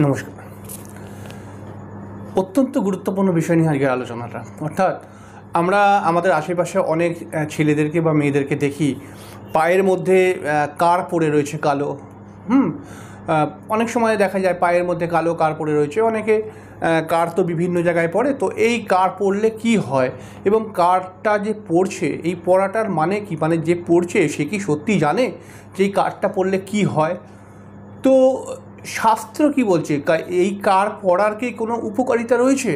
नमस्कार अत्यंत गुरुत्वपूर्ण विषय निয়ে আজকের আলোচনাটা अर्थात আমরা আমাদের আশেপাশে অনেক ছেলেদেরকে বা মেয়েদেরকে দেখি পায়ের মধ্যে কার্প পড়ে রয়েছে কালো অনেক সময় দেখা যায় পায়ের মধ্যে কালো কার্প পড়ে রয়েছে অনেকে কার্প তো বিভিন্ন জায়গায় পড়ে তো এই কার্প পড়লে কি হয় এবং কার্পটা যে পড়ছে এই পড়াটার মানে কি মানে যে পড়ছে সে কি সত্যি জানে যে এই কার্পটা পড়লে কি হয় তো शास्त्र की बोलছে कार पड़ार के कोनो उपकारिता रयेछे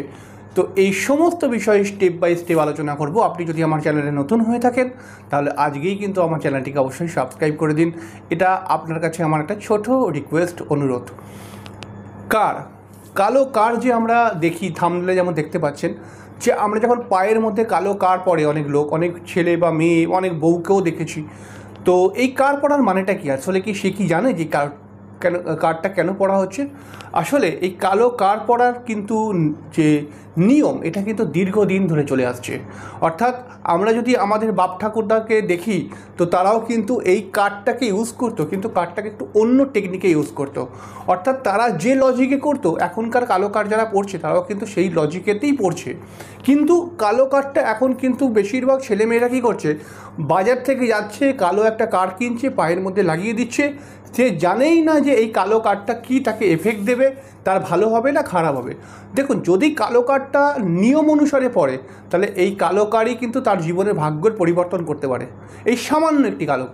तो ये समस्त विषय स्टेप बाई स्टेप आलोचना करब आपनी जदि आमार चैनले नतून हये थाकेन ताहले आजकेई किन्तु आमार चैनलटिके अवश्यई सबस्क्राइब करे दिन एटा आपनार काछे आमार एकटा छोटो रिक्वेस्ट अनुरोध कार कालो कार जे आमरा देखी थामले जेमन देखते पाच्छेन जे आमरा जखन पायेर मध्ये कालो कार पड़े अनेक लोक अनेक छेले बा मेये अनेक बउकेओ देखेछि तो ये कार पड़ार मानेटा कि आसले कि से कि जाने जे कार कार्डटा केन पड़ा होच्छे आसले एई कालो कार पड़ार किन्तु जे नियम एटा किन्तु दीर्घदिन धरे चले आसछे अर्थात आमरा जोदि आमादेर बाप ठाकुरदाके देखी तो ताराओ किन्तु एई कार्डटाके यूज करतो किन्तु कार्डटाके एकटु अन्य टेक्निके यूज करतो अर्थात तारा जे लजिके करतो एखोनकार कालो कार्ड जारा पड़छे ताराओ किन्तु सेई लजिकेतेई पड़छे किन्तु कालो कार्डटा एखोन किन्तु बेशिरभाग छेलेमेयेरा कि करछे बाजार थेके जाच्छे कालो एकटा कार्ड किनछे पायेर मध्ये लागिये दिच्छे से जानेई ना যে এই কালো কার্ডটা কি তাকে এফেক্ট দেবে তার ভালো হবে না খারাপ হবে দেখুন যদি কালো কার্ডটা নিয়ম অনুসারে পড়ে তাহলে এই কালো কার্ডই কিন্তু তার জীবনের ভাগ্যের পরিবর্তন করতে পারে এই সামান্য একটি কালো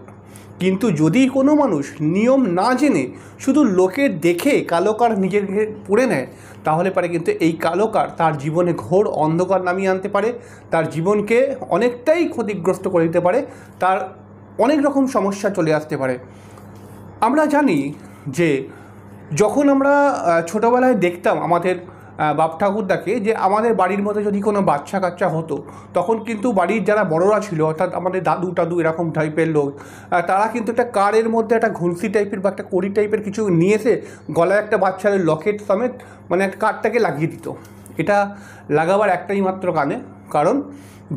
কিন্তু যদি কোনো মানুষ নিয়ম না জেনে শুধু লোকে দেখে কালো কার্ড নিজের পড়ে নেয় তাহলে পারে কিন্তু এই কালো কার্ড তার জীবনে ঘোর অন্ধকার নামিয়ে আনতে পারে তার জীবনকে অনেকটাই ক্ষতিগ্রস্ত করে দিতে পারে তার অনেক রকম সমস্যা চলে আসতে পারে আমরা জানি যে যখন আমরা ছোটবেলায় দেখতাম আমাদের বাপ ঠাকুরদাকে যে আমাদের বাড়ির মধ্যে যদি কোনো বাচ্চা কাচ্চা হতো তখন কিন্তু বাড়ির যারা বড়রা ছিল অর্থাৎ আমাদের দাদু টাদু এরকম টাইপের লোক তারা কিন্তু একটা কারের মধ্যে একটা ঘুলসি টাইপের বা একটা কড়ি টাইপের কিছু নিয়ে এসে গলায় একটা বাচ্চার লকেট সমেত মানে একটা কার্ডটাকে লাগিয়ে দিত এটা লাগাবার একটাই মাত্র কারণ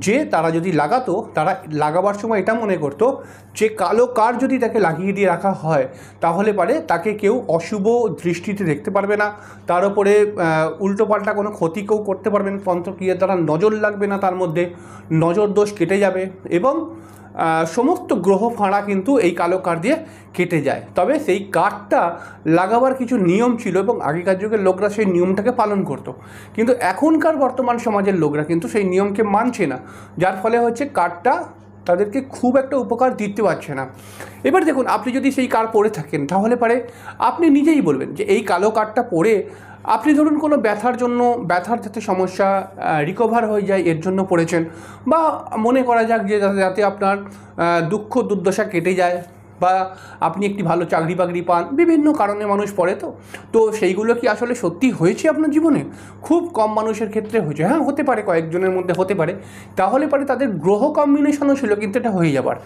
যে তারা যদি লাগাতো তারা লাগাবার সময় এটা মনে করত যে কালো কার্ড যদি তাকে লাগিয়ে দিয়ে রাখা হয় তাহলে পারে তাকে কেউ অশুভ দৃষ্টিতে দেখতে পারবে না তার উপরে উল্টোপাল্টা কোনো ক্ষতি কেউ করতে পারবে না তন্ত্রক্রিয়ার দ্বারা নজর লাগবে না তার মধ্যে নজর দোষ কেটে যাবে এবং সমস্ত গ্রহ ফাঁড়া কিন্তু এই কালো কার্ড দিয়ে কেটে যায় তবে সেই কার্ডটা লাগাবার কিছু নিয়ম ছিল এবং আগেকার যুগের লোকরা সেই নিয়মটাকে পালন করত কিন্তু এখনকার বর্তমান সমাজের লোকরা কিন্তু সেই নিয়মকে মানছে না যার ফলে হচ্ছে কার্ডটা তাদেরকে খুব একটা উপকার দিতে পারছে না এবার দেখুন আপনি যদি সেই কার্ড পড়ে থাকেন তাহলে পারে আপনি নিজেই বলবেন যে এই কালো কার্ডটা পড়ে আপনি ধরুন কোনো ব্যথার জন্য ব্যথার যাতে সমস্যা রিকভার হয়ে যায় এর জন্য পড়েছেন বা মনে করা যাক যে যাতে আপনার দুঃখ দুর্দশা কেটে যায় বা আপনি একটি ভালো চাকরি বাকরি পান বিভিন্ন কারণে মানুষ পড়ে তো তো সেইগুলো কি আসলে সত্যি হয়েছে আপনার জীবনে খুব কম মানুষের ক্ষেত্রে হয়েছে হ্যাঁ হতে পারে কয়েকজনের মধ্যে হতে পারে তাহলে পারে তাদের গ্রহ কম্বিনেশনও ছিল কিন্তু এটা হয়ে যাবার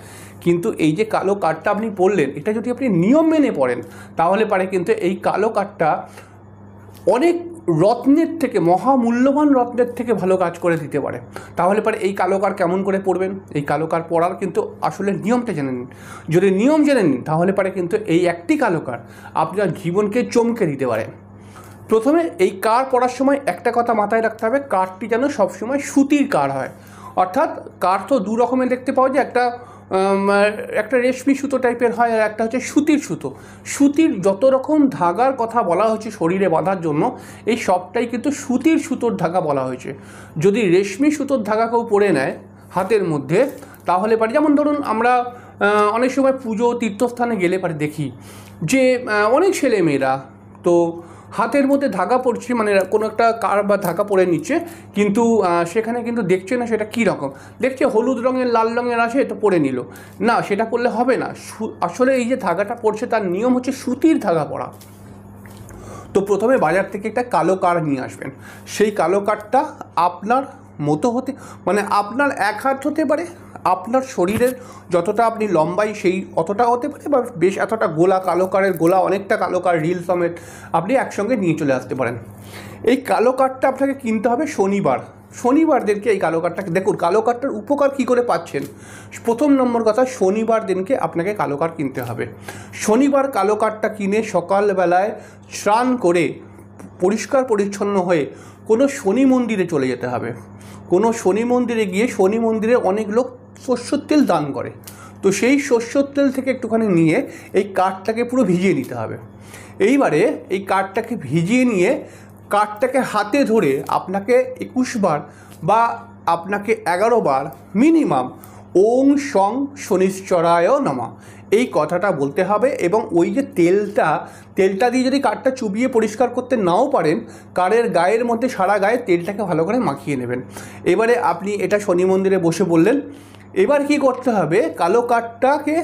কিন্তু এই যে কালো কার্ডটা আপনি পড়লেন এটা যদি আপনি নিয়ম মেনে পড়েন তাহলে পারে কিন্তু এই কালো কার্ডটা অনেক রত্নের থেকে মহামূল্যবান রত্নের থেকে ভালো কাজ করে দিতে পারে তাহলে পরে এই কালো কার্ড কেমন করে পড়বেন এই কালো কার্ড পড়ার কিন্তু আসলে নিয়মটা জেনে নিন যদি নিয়ম জেনে নিন তাহলে পরে কিন্তু এই একটি কালো কার্ড আপনার জীবনকে চমকে দিতে পারে প্রথমে এই কার্ড পড়ার সময় একটা কথা মাথায় রাখতে হবে কার্ডটি যেন সবসময় সুতির কার্ড হয় অর্থাৎ কার্ড তো দু রকমের দেখতে পাওয়া যায় একটা রেশমি সুতো টাইপের হয় আর একটা হচ্ছে সুতির সুতো সুতির যত রকম ধাগার কথা বলা হয়েছে শরীরে বাঁধার জন্য এই সবটাই কিন্তু সুতির সুতোর ধাগা বলা হয়েছে যদি রেশমি সুতোর ধাগা কেউ পরে নেয় হাতের মধ্যে তাহলে পারে যেমন ধরুন আমরা অনেক সময় পুজো তীর্থস্থানে গেলে পারে দেখি যে অনেক ছেলেমেয়েরা তো হাতের মধ্যে ধাগা পড়ছে মানে কোনো একটা কার বা ধাগা পরে নিচ্ছে কিন্তু সেখানে কিন্তু দেখছে না সেটা কী রকম দেখছে হলুদ রঙের লাল রঙের আছে তো পরে নিল না সেটা পরলে হবে না আসলে এই যে ধাগাটা পড়ছে তার নিয়ম হচ্ছে সুতির ধাগা পরা তো প্রথমে বাজার থেকে একটা কালো কার্ড নিয়ে আসবেন সেই কালো কার্ডটা আপনার মতো হতে মানে আপনার এক হাত হতে পারে আপনার শরীরের যতটা আপনি লম্বাই সেই অতটা হতে পারে বা বেশ এতটা গোলা কালো কারের গোলা অনেকটা কালো কার রিল সমেত আপনি একসঙ্গে নিয়ে চলে আসতে পারেন এই কালো কার্ডটা আপনাকে কিনতে হবে শনিবার शनिवार दिन के कालो कार्डटाके देखुन कालो कार्डटार उपकार कि करे पाच्छेन। प्रथम नम्बर कथा शनिवार दिन के आपनाके कालो कार्ड किनते हबे। शनिवार कालो कार्डटा किने सकाल बेलाय स्नान करे परिष्कार परिच्छन्न हये कोनो शनि मंदिरे चले जेते हबे। कोनो शनि मंदिरे गिये शनि मंदिरे अनेक लोक शस्यर तेल दान करे, तो सेई शस्यर तेल थेके एकटुखानि निये एई कार्डटाके पुरो भिजिये निते हबे। एइबारे एई कार्डटाके भिजिये निये कार्डटाके हाथे धरे आपनाके 21 बार बा आपनाके 11 बार मिनिमाम ओम शं शनिश्चराय नमः ये कथाटा बोलते हबे। एबं ओई जे तेलटा तेलटा दिये यदि कार्डटा चुबिये परिष्कार करते नाओ पारेन कारेर गायेर मध्ये सारा गाये तेलटाके भालो करे माखिये नेबेन। एबारे आपनि एटा शनि मंदिरे बसे बोललेन। एबार कि करते हबे कालो कार्डटाके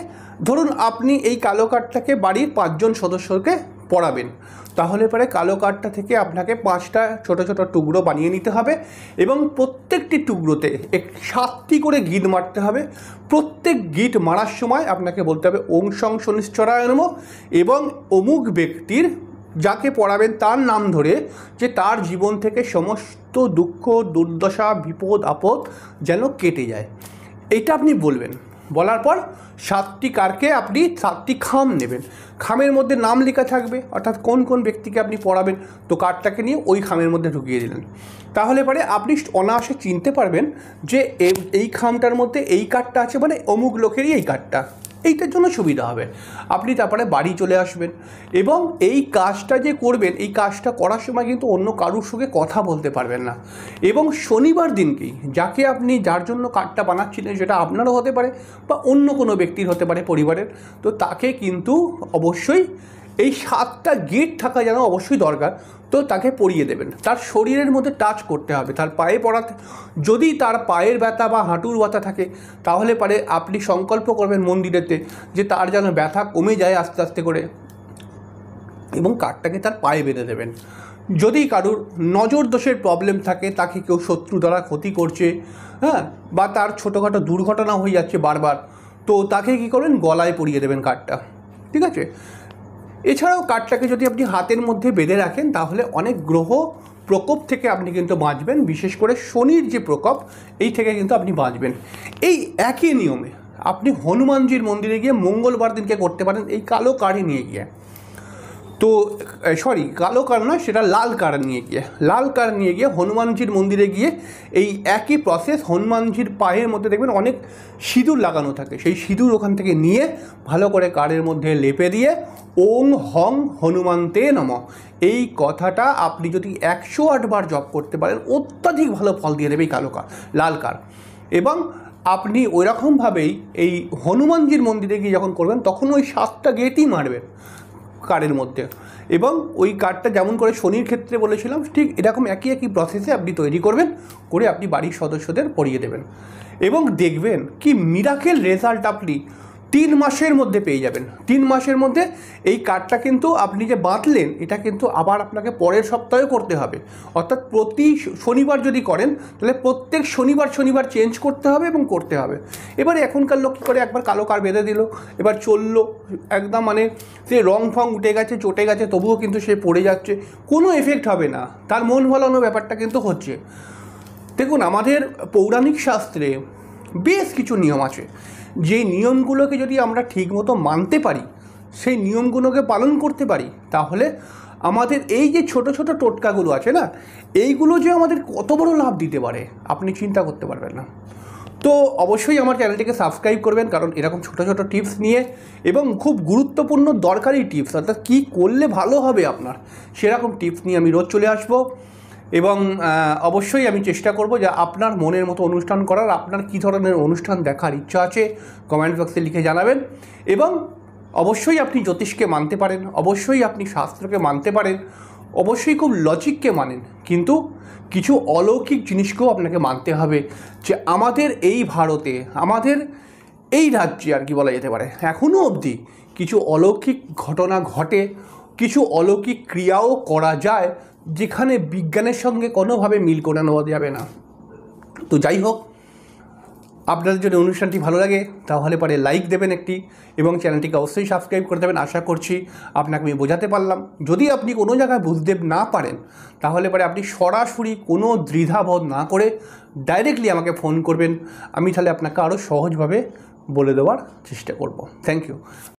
धरुन आपनि एई कालो कार्डटाके बाड़िर 5 जन सदस्यके पड़ाबेन, ताहले परे कालो कार्डटा थेके आपनाके 5टा छोटो छोटो टुकरो बानिये निते हबे एबं प्रत्येकटी टुकरोते 7टी करे गीत मारते हबे। प्रत्येक गीत मारार समय आपनाके बोलते हबे ओम शं शनिश्चराय नमः एबं अमुक व्यक्तिर जाके पड़ाबेन तार नाम धरे जे तार जीवन थेके समस्त दुःख दुर्दशा विपद आपद जेन केटे जाय एटा आपनि बोलबेन। बोलार पर 7टी कार्डके आपनी 7टी खाम नेबेन, खामेर मध्ये नाम लेखा थाकबे अर्थात कोन कोन व्यक्तिके आपनी पड़ाबेन, तो कार्डटाके निये ओई खामेर मध्ये ढुकिये दिलेन। ताहले पारे आपनी अनायासे चिनते पारबेन जे एई खामटार मध्ये एई कार्डटा आछे माने अमुक लोकेरई एई कार्डटा। एइटार जोन्नो सुविधा हबे। आपनी तारपरे बाड़ी चले आसबेन एबं एई काजटा जे करबेन एई काजटा करार समय किन्तु अन्य कारोर संगे कथा बोलते पारबेन ना। एबं शनिवार दिनकेई जाके आपनी जार जोन्नो कार्डटा बानाच्छिलेन सेटा आपनारो होते पारे बा अन्य कोनो ब्यक्तिर होते पारे परिवारेर, तो ताके किन्तु अवश्यई এই 7টা গিট থাকা যেন অবশ্যই দরকার, তো তাকে পরিয়ে দেবেন। তার শরীরের মধ্যে টাচ করতে হবে, তার পায়ে পড়াতে যদি তার পায়ের ব্যথা বা হাঁটুর ব্যথা থাকে তাহলে পরে আপনি সংকল্প করবেন মন্দিরেতে যে তার যেন ব্যথা কমে যায় আস্তে আস্তে করে এবং কাঠটাকে তার পায়ে বেঁধে দেবেন। যদি কারুর নজর দোষের প্রবলেম থাকে, তাকে কেউ শত্রু দ্বারা ক্ষতি করছে হ্যাঁ বা তার ছোটখাটো দুর্ঘটনা হয়ে যাচ্ছে বারবার, তো তাকে কি করবেন গলায় পরিয়ে দেবেন কাঠটা, ঠিক আছে। এছাড়াও কার্ডটাকে যদি আপনি হাতের মধ্যে বেঁধে রাখেন তাহলে অনেক গ্রহ প্রকোপ থেকে আপনি কিন্তু বাঁচবেন, বিশেষ করে শনির যে প্রকোপ এই থেকে কিন্তু আপনি বাঁচবেন। এই একই নিয়মে আপনি হনুমানজির মন্দিরে গিয়ে মঙ্গলবার দিনকে করতে পারেন এই কালো কার্ড নিয়ে গিয়ে, তো সরি কালো কার্ড না সেটা লাল কার্ড নিয়ে গিয়ে, লাল কার্ড নিয়ে গিয়ে হনুমানজির মন্দিরে গিয়ে এই একই প্রসেস হনুমানজির পায়ের মধ্যে দেখবেন অনেক সিঁদুর লাগানো থাকে, সেই সিঁদুর ওখান থেকে নিয়ে ভালো করে কার্ডের মধ্যে লেপে দিয়ে ওং হং হনুমান্তে নমঃ এই কথাটা আপনি যদি 108 বার জপ করতে পারেন অত্যাধিক ভালো ফল দিয়ে দেবে এই কালো কার্ড লাল কার্ড। এবং আপনি ওইরকমভাবেই এই হনুমানজির মন্দিরে গিয়ে যখন করবেন তখন ওই 7টা গেটই মারবেন কার্ডের মধ্যে এবং ওই কার্ডটা যেমন করে শনির ক্ষেত্রে বলেছিলাম ঠিক এরকম একই একই প্রসেসে আপনি তৈরি করবেন করে আপনি বাড়ির সদস্যদের পড়িয়ে দেবেন এবং দেখবেন কি মিরাকেল রেজাল্ট আপনি 3 মাসের মধ্যে পেয়ে যাবেন। 3 মাসের মধ্যে এই কার্ডটা কিন্তু আপনি যে বাঁধলেন এটা কিন্তু আবার আপনাকে পরের সপ্তাহে করতে হবে, অর্থাৎ প্রতি শনিবার যদি করেন তাহলে প্রত্যেক শনিবার শনিবার চেঞ্জ করতে হবে এবং করতে হবে। এবারে এখনকার লোক কী করে একবার কালো কার্ড বেঁধে দিল এবার চললো একদম মানে সে রং ফং উঠে গেছে চটে গেছে তবুও কিন্তু সে পড়ে যাচ্ছে, কোনো এফেক্ট হবে না, তার মন ভালানো ব্যাপারটা কিন্তু হচ্ছে। দেখুন আমাদের পৌরাণিক শাস্ত্রে বেশ কিছু নিয়ম আছে যে নিয়মগুলোকে যদি আমরা ঠিকমতো মানতে পারি সেই নিয়মগুলোকে পালন করতে পারি তাহলে আমাদের এই যে ছোট ছোট টোটকাগুলো আছে না এইগুলো যে আমাদের কত বড় লাভ দিতে পারে আপনি চিন্তা করতে পারবেন না। তো অবশ্যই আমার চ্যানেলটিকে সাবস্ক্রাইব করবেন কারণ এরকম ছোট ছোট টিপস নিয়ে এবং খুব গুরুত্বপূর্ণ দরকারি টিপস অর্থাৎ কী করলে ভালো হবে আপনার সেরকম টিপস নিয়ে আমি রোজ চলে আসবো এবং অবশ্যই আমি চেষ্টা করব যে আপনার মনের মতো অনুষ্ঠান করার। আপনার কী ধরনের অনুষ্ঠান দেখার ইচ্ছা আছে কমেন্ট বক্সে লিখে জানাবেন এবং অবশ্যই আপনি জ্যোতিষকে মানতে পারেন, অবশ্যই আপনি শাস্ত্রকে মানতে পারেন, অবশ্যই খুব লজিককে মানেন, কিন্তু কিছু অলৌকিক জিনিসকেও আপনাকে মানতে হবে যে আমাদের এই ভারতে আমাদের এই রাজ্যে আর কি বলা যেতে পারে এখনও অবধি কিছু অলৌকিক ঘটনা ঘটে, কিছু অলৌকিক ক্রিয়াও করা যায় যেখানে বিজ্ঞানের সঙ্গে কোনোভাবে মিল করে নেওয়া যাবে না। তো যাই হোক আপনাদের যদি অনুষ্ঠানটি ভালো লাগে তাহলে পরে লাইক দেবেন একটি এবং চ্যানেলটিকে অবশ্যই সাবস্ক্রাইব করে দেবেন। আশা করছি আপনাকে আমি বোঝাতে পারলাম। যদি আপনি কোনো জায়গায় বুঝতে না পারেন তাহলে পরে আপনি সরাসরি কোনো দ্বিধাবোধ না করে ডাইরেক্টলি আমাকে ফোন করবেন, আমি তাহলে আপনাকে আরও সহজভাবে বলে দেওয়ার চেষ্টা করব। Thank you.